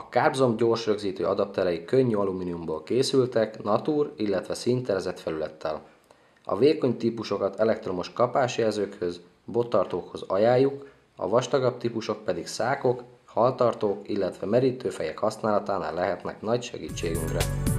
A Carp Zoom gyors rögzítő adapterei könnyű alumíniumból készültek, natúr, illetve színterezett felülettel. A vékony típusokat elektromos kapásjelzőkhöz, bottartókhoz ajánljuk, a vastagabb típusok pedig szákok, haltartók, illetve merítőfejek használatánál lehetnek nagy segítségünkre.